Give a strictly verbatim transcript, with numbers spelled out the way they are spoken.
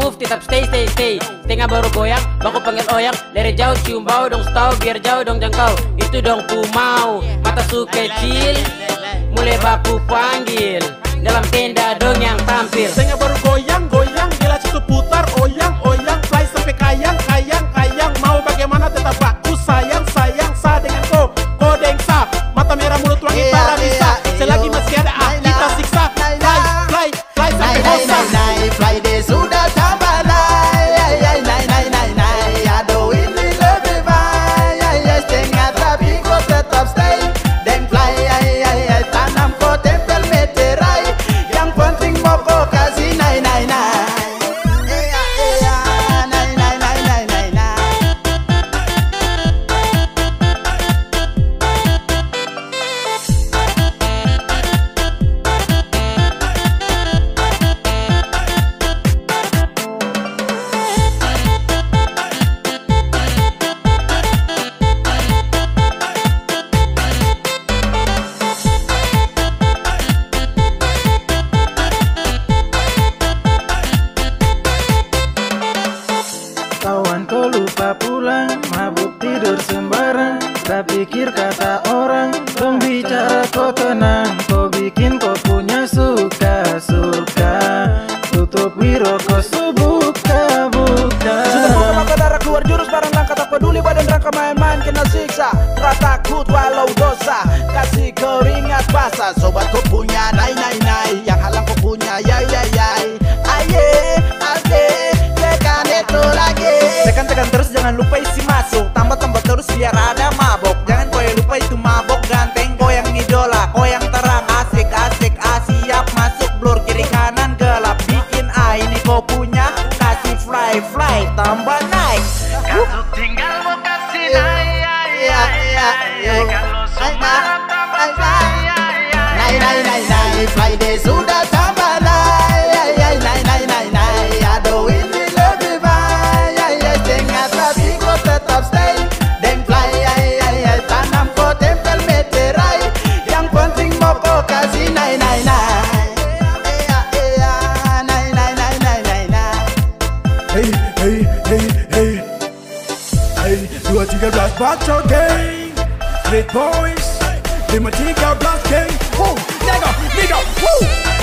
move, tetap stay, stay, stay. Setengah baru goyang, baku pengen oyang. Dari jauh cium bau, dong setau, biar jauh dong jangkau. Itu dong ku mau, mata su kecil, mulai baku panggil. Dalam tenda dong yang tampil. Setengah baru goyang, goyang, gila situ putar, oyang, oyang. Fly sampai kayang, kayang, kayang. Mau bagaimana tetap baku, sayang, sayang. Sa dengan ko, ko deng sa. Mata merah, mulut wangi, para bisa. Selagi masih ada ah, kita siksa. Fly, fly, fly sampai bosan. Fly deh sudah tambah naik, naik, naik, naik, naik. Aduh ini lebih baik. Setengah tapi kau tetap stay. Dan fly, tanam kau tempel meterai. Yang penting mau kau kasih naik, naik, naik. Naik, naik, naik, naik, naik, naik. Kawanku lupa pulang, mabuk tidur sembarang. Tak pikir kata orang, dong bicara kau tenang. Kau bikin kau punya suka-suka. Tutup wiro kau sebuka-buka. Sudah buka maka darah keluar jurus barang langkah. Tak peduli badan rangka main-main kena siksa. Tak takut walau dosa, kasih keringat basah. Sobat kau punya nai-nai-nai, yang halang kau punya yai-yai-yai. Aye, aye, tekan itu lagi. Tekan-tekan terus jangan lupa isi masuk. Tambah-tambah terus biar ada mabok. Jangan kau yang lupa itu mabok ganteng. Kau yang idola, kau yang terang. Asik-asik, asiap masuk blur. Kiri kanan gelap, bikin ah ini kau punya. Kasih fly-fly, tambah naik. Kalau tinggal mau kasih naik. Kalau sembarang tambah naik. Naik, naik, naik, naik. Fly deh sudah tambah naik. Naik, naik, naik, naik. Aduh ini lebih baik. Setengah tapi kau tetap stay. Dan fly, tanam kau tempel meterai. Yang penting mau kau kasih naik, naik, naik. Naik, naik, naik, naik, naik, naik. Hey, hey, hey, hey. Hey, dua tiga belas bacot geng. Street boys, lima tiga belas geng. Woo, nigga, nigga, woo.